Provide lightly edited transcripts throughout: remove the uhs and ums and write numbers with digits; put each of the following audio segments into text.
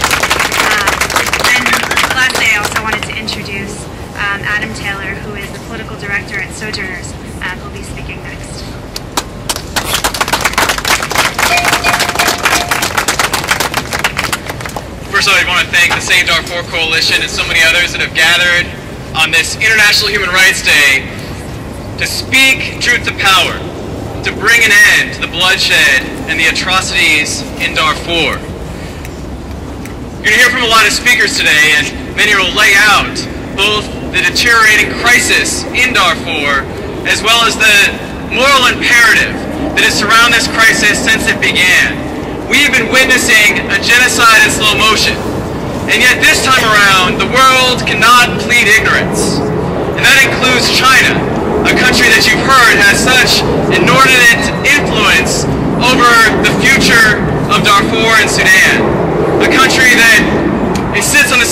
And lastly, I also wanted to introduce Adam Taylor, who is the political director at Sojourners, who will be speaking next. First of all, I want to thank the Save Darfur Coalition and so many others that have gathered on this International Human Rights Day to speak truth to power, to bring an end to the bloodshed and the atrocities in Darfur. You're going to hear from a lot of speakers today, and many will lay out both the deteriorating crisis in Darfur as well as the moral imperative that has surrounded this crisis since it began. We have been witnessing a genocide in slow motion, and yet this time around the world cannot plead ignorance, and that includes China, a country that you've heard has such inordinate influence over the future of Darfur and Sudan, a country that it sits on the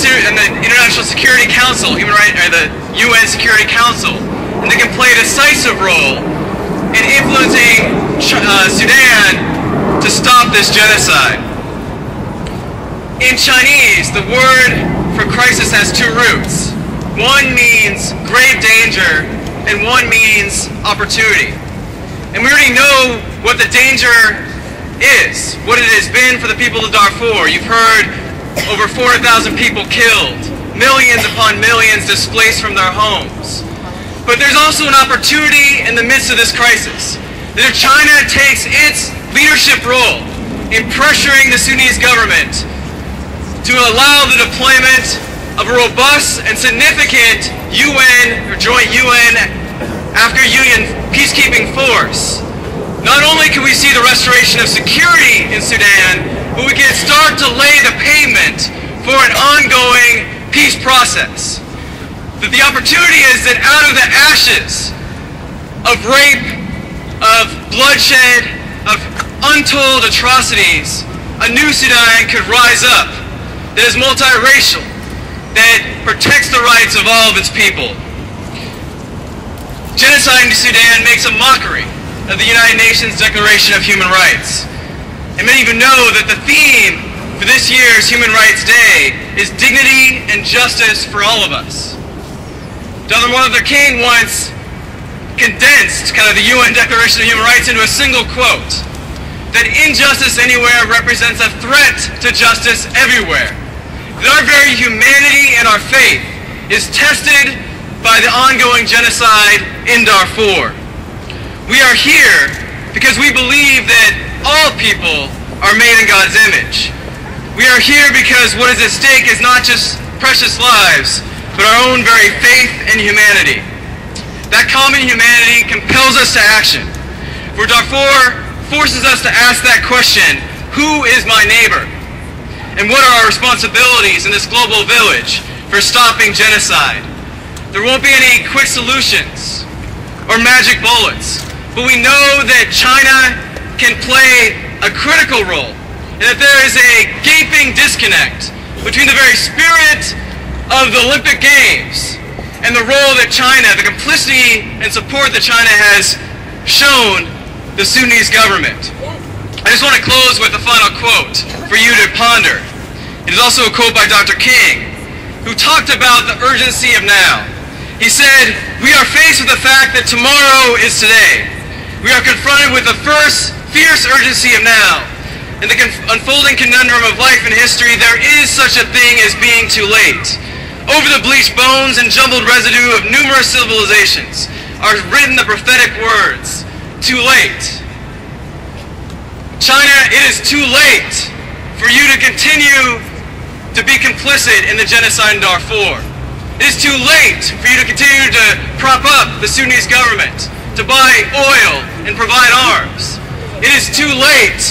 International Security Council, the UN Security Council, and they can play a decisive role in influencing Sudan to stop this genocide. In Chinese, the word for crisis has two roots. One means grave danger, and one means opportunity. And we already know what the danger is, what it has been for the people of Darfur. You've heard over 400,000 people killed, millions upon millions displaced from their homes. But there's also an opportunity in the midst of this crisis, that if China takes its leadership role in pressuring the Sudanese government to allow the deployment of a robust and significant joint UN peacekeeping force, not only can we see the restoration of security in Sudan, but we can start to lay the pavement for an ongoing peace process. That the opportunity is that out of the ashes of rape, of bloodshed, of untold atrocities, a new Sudan could rise up that is multiracial, that protects the rights of all of its people. Genocide in Sudan makes a mockery of the United Nations Declaration of Human Rights. And many of you know that the theme for this year's Human Rights Day is dignity and justice for all of us. Martin Luther King once condensed kind of the UN Declaration of Human Rights into a single quote, that injustice anywhere represents a threat to justice everywhere. That our very humanity and our faith is tested by the ongoing genocide in Darfur. We are here because we believe that all people are made in God's image. We are here because what is at stake is not just precious lives, but our own very faith in humanity. That common humanity compels us to action. For Darfur forces us to ask that question, who is my neighbor? And what are our responsibilities in this global village for stopping genocide? There won't be any quick solutions or magic bullets, but we know that China can play a critical role, and that there is a gaping disconnect between the very spirit of the Olympic Games and the role that China, the complicity and support that China has shown the Sudanese government. I just want to close with a final quote for you to ponder. It is also a quote by Dr. King, who talked about the urgency of now. He said, "We are faced with the fact that tomorrow is today. We are confronted with the first fierce urgency of now. In the unfolding conundrum of life and history, there is such a thing as being too late. Over the bleached bones and jumbled residue of numerous civilizations are written the prophetic words, too late. China, it is too late for you to continue to be complicit in the genocide in Darfur. It is too late for you to continue to prop up the Sudanese government, to buy oil and provide arms. It is too late.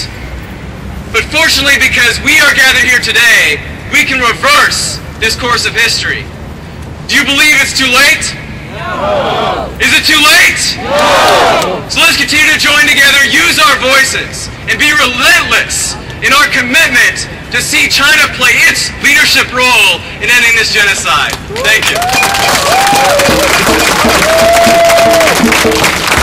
But fortunately, because we are gathered here today, we can reverse this course of history." Do you believe it's too late? No. Is it too late? No. So let's continue to join together, use our voices, and be relentless in our commitment to see China play its leadership role in ending this genocide. Thank you.